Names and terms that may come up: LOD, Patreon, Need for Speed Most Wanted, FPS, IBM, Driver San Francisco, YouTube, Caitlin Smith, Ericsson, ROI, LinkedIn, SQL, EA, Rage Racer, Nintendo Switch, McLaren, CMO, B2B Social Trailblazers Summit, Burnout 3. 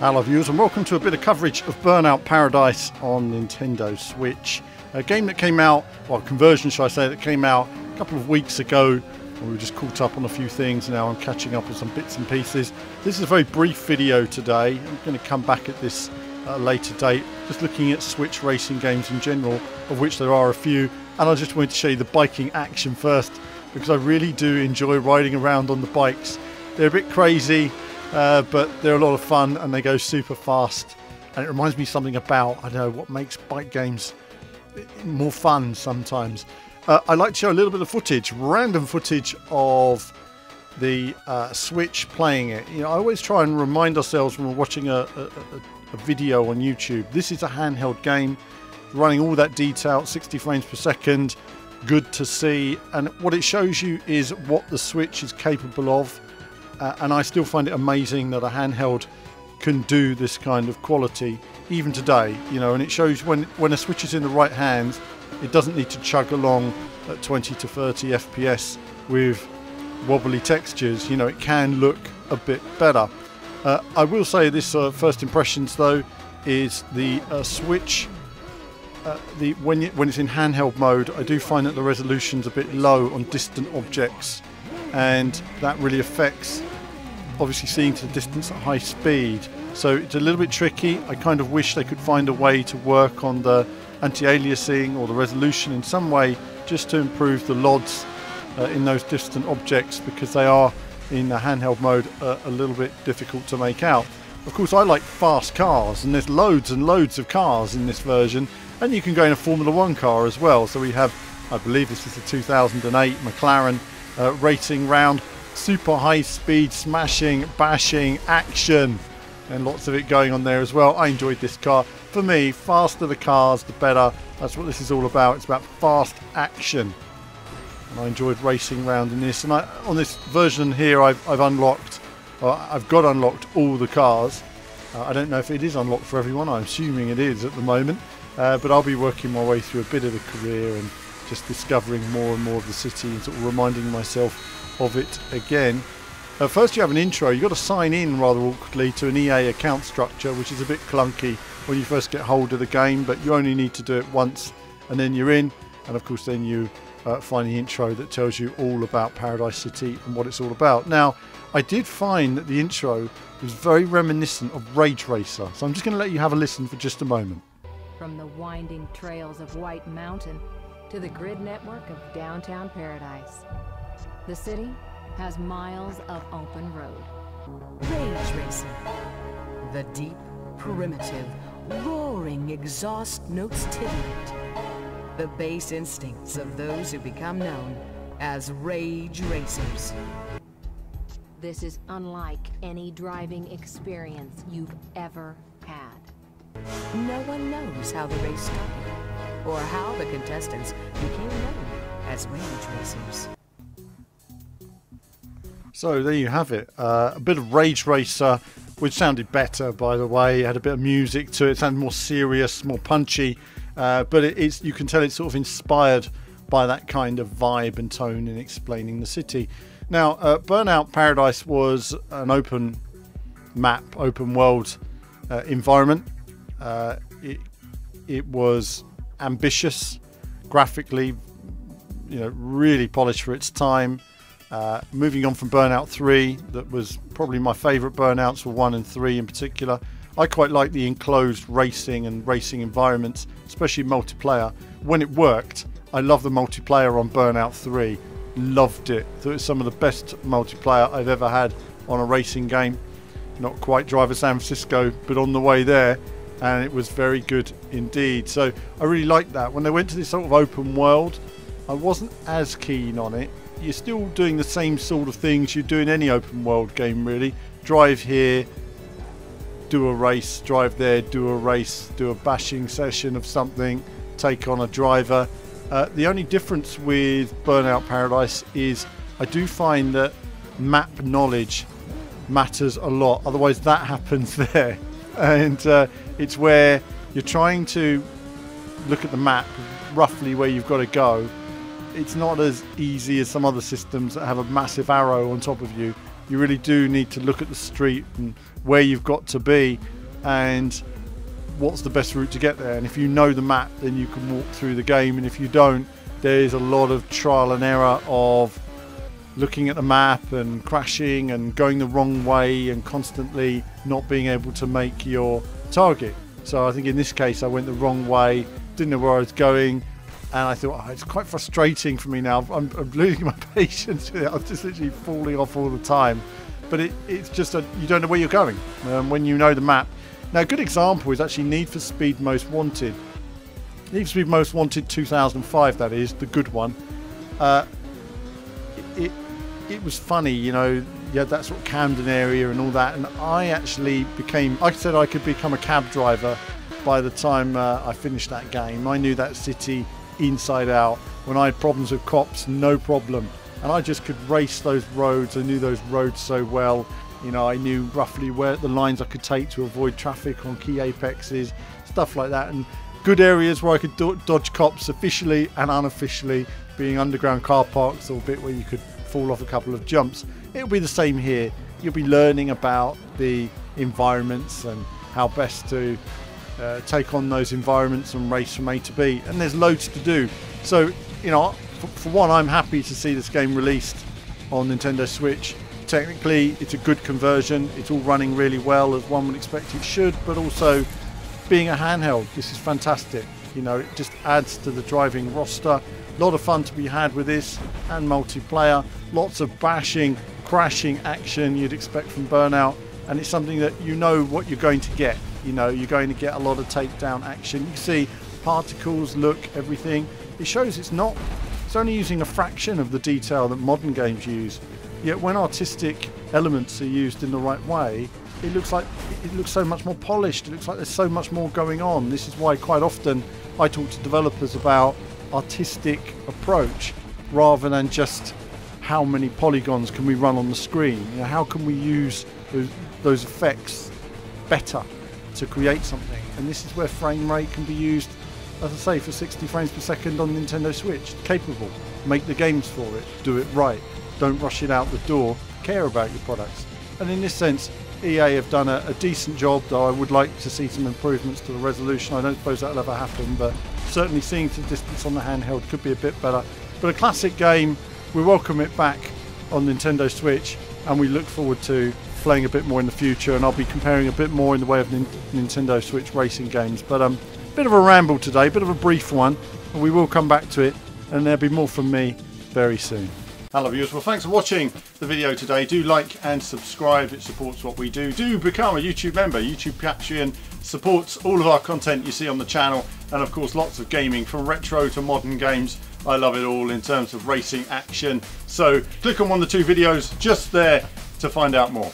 Hello viewers, and welcome to a bit of coverage of Burnout Paradise on Nintendo Switch. A game that came out, well, a conversion should I say, that came out a couple of weeks ago, and we were just caught up on a few things. Now I'm catching up on some bits and pieces. This is a very brief video today. I'm going to come back at this at a later date, just looking at Switch racing games in general, of which there are a few, and I just wanted to show you the biking action first, because I really do enjoy riding around on the bikes. They're a bit crazy, but they're a lot of fun, and they go super fast, and it reminds me something about, I don't know, what makes bike games more fun sometimes. I'd like to show a little bit of footage, random footage of the Switch playing it. You know, I always try and remind ourselves when we're watching a video on YouTube, this is a handheld game, running all that detail, 60 frames per second, good to see. And what it shows you is what the Switch is capable of, and I still find it amazing that a handheld can do this kind of quality even today, you know. And it shows when a Switch is in the right hands, it doesn't need to chug along at 20 to 30 FPS with wobbly textures, you know. It can look a bit better. I will say this, first impressions though, is the Switch, when it's in handheld mode, I do find that the resolution's a bit low on distant objects, and that really affects obviously seeing to the distance at high speed. So it's a little bit tricky. I kind of wish they could find a way to work on the anti-aliasing or the resolution in some way, just to improve the LODs in those distant objects, because they are in the handheld mode a little bit difficult to make out. Of course, I like fast cars, and there's loads and loads of cars in this version, and you can go in a Formula 1 car as well. So we have, I believe this is the 2008 McLaren racing round, super high speed, smashing, bashing, action, and lots of it going on there as well. I enjoyed this car. For me, faster the cars, the better. That's what this is all about. It's about fast action. And I enjoyed racing around in this. And on this version here, I've got unlocked all the cars. I don't know if it is unlocked for everyone. I'm assuming it is at the moment. But I'll be working my way through a bit of the career and just discovering more and more of the city, and sort of reminding myself of it again. First you have an intro. You've got to sign in rather awkwardly to an EA account structure, which is a bit clunky when you first get hold of the game, but you only need to do it once and then you're in. And of course then you find the intro that tells you all about Paradise City and what it's all about. Now, I did find that the intro was very reminiscent of Rage Racer, so I'm just going to let you have a listen for just a moment. From the winding trails of White Mountain to the grid network of downtown Paradise, the city has miles of open road. Rage Racer. The deep, primitive, roaring exhaust notes titillate the base instincts of those who become known as Rage Racers. This is unlike any driving experience you've ever had. No one knows how the race started, or how the contestants became known as Rage Racers. So there you have it, a bit of Rage Racer, which sounded better, by the way. It had a bit of music to it, it sounded more serious, more punchy, but it's, you can tell it's sort of inspired by that kind of vibe and tone in explaining the city. Now, Burnout Paradise was an open map, open world environment. It was ambitious, graphically, you know, really polished for its time. Moving on from Burnout 3, that was probably my favourite Burnouts, were 1 and 3 in particular. I quite like the enclosed racing and racing environments, especially multiplayer. When it worked, I love the multiplayer on Burnout 3. Loved it. Thought it was some of the best multiplayer I've ever had on a racing game. Not quite Driver San Francisco, but on the way there, and it was very good indeed. So I really liked that. When they went to this sort of open world, I wasn't as keen on it. You're still doing the same sort of things you do in any open world game, really. Drive here, do a race, drive there, do a race, do a bashing session of something, take on a driver. The only difference with Burnout Paradise is I do find that map knowledge matters a lot, otherwise that happens there. And it's where you're trying to look at the map, roughly where you've got to go. It's not as easy as some other systems that have a massive arrow on top of you You really do need to look at the street and where you've got to be and what's the best route to get there. And if you know the map, then you can walk through the game, and if you don't, there's a lot of trial and error of looking at the map and crashing and going the wrong way and constantly not being able to make your target. So I think in this case I went the wrong way, didn't know where I was going, and I thought, oh, it's quite frustrating for me now. I'm losing my patience with it. I'm just literally falling off all the time. But it's just you don't know where you're going when you know the map. Now, a good example is actually Need for Speed Most Wanted. Need for Speed Most Wanted 2005, that is, the good one. It was funny, you know, you had that sort of Camden area and all that, and I actually became, I said I could become a cab driver by the time I finished that game. I knew that city inside out. When I had problems with cops, no problem, and I just could race those roads. I knew those roads so well, you know, I knew roughly where the lines I could take to avoid traffic on key apexes, stuff like that, and good areas where I could dodge cops officially and unofficially, being underground car parks or a bit where you could fall off a couple of jumps. It'll be the same here. You'll be learning about the environments and how best to take on those environments and race from A to B, and there's loads to do. So, you know, for one, I'm happy to see this game released on Nintendo Switch. Technically, it's a good conversion. It's all running really well, as one would expect it should, but also being a handheld, this is fantastic. You know, it just adds to the driving roster. A lot of fun to be had with this, and multiplayer. Lots of bashing, crashing action you'd expect from Burnout, and it's something that you know what you're going to get. You know, you're going to get a lot of takedown action. You see particles, look, everything. It shows it's only using a fraction of the detail that modern games use. Yet when artistic elements are used in the right way, it looks so much more polished. It looks like there's so much more going on. This is why quite often I talk to developers about artistic approach rather than just how many polygons can we run on the screen. You know, how can we use those effects better to create something? And this is where frame rate can be used, as I say, for 60 frames per second on Nintendo Switch. Capable. Make the games for it. Do it right. Don't rush it out the door. Care about your products. And in this sense, EA have done a decent job, though I would like to see some improvements to the resolution. I don't suppose that'll ever happen, but certainly seeing to the distance on the handheld could be a bit better. But a classic game. We welcome it back on Nintendo Switch, and we look forward to playing a bit more in the future, and I'll be comparing a bit more in the way of Nintendo Switch racing games. But bit of a ramble today, bit of a brief one, and we will come back to it, and there'll be more from me very soon. Hello viewers, well thanks for watching the video today. Do like and subscribe, it supports what we do. Do become a YouTube member. YouTube Patreon supports all of our content you see on the channel, and of course lots of gaming, from retro to modern games. I love it all in terms of racing action. So click on one of the two videos just there to find out more.